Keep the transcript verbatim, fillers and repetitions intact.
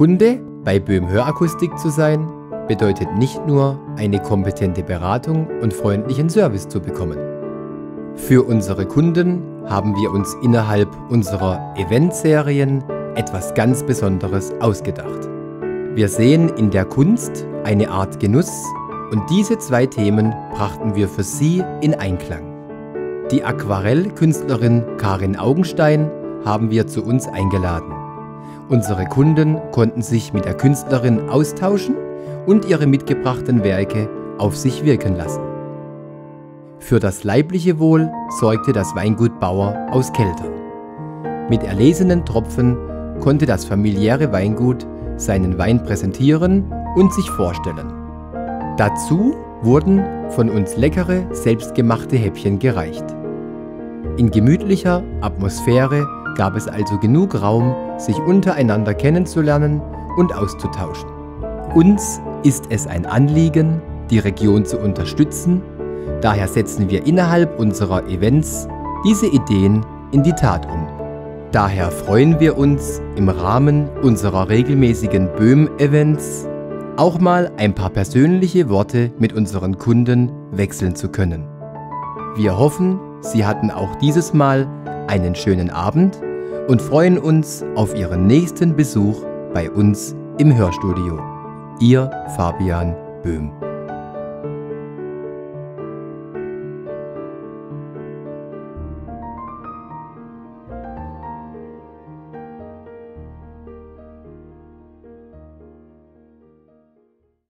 Kunde bei Böhm Hörakustik zu sein, bedeutet nicht nur, eine kompetente Beratung und freundlichen Service zu bekommen. Für unsere Kunden haben wir uns innerhalb unserer Eventserien etwas ganz Besonderes ausgedacht. Wir sehen in der Kunst eine Art Genuss und diese zwei Themen brachten wir für Sie in Einklang. Die Aquarellkünstlerin Karin Augenstein haben wir zu uns eingeladen. Unsere Kunden konnten sich mit der Künstlerin austauschen und ihre mitgebrachten Werke auf sich wirken lassen. Für das leibliche Wohl sorgte das Weingut Baur aus Keltern. Mit erlesenen Tropfen konnte das familiäre Weingut seinen Wein präsentieren und sich vorstellen. Dazu wurden von uns leckere, selbstgemachte Häppchen gereicht. In gemütlicher Atmosphäre gab es also genug Raum, sich untereinander kennenzulernen und auszutauschen. Uns ist es ein Anliegen, die Region zu unterstützen, daher setzen wir innerhalb unserer Events diese Ideen in die Tat um. Daher freuen wir uns, im Rahmen unserer regelmäßigen Böhm-Events auch mal ein paar persönliche Worte mit unseren Kunden wechseln zu können. Wir hoffen, Sie hatten auch dieses Mal einen schönen Abend und freuen uns auf Ihren nächsten Besuch bei uns im Hörstudio. Ihr Fabian Böhm.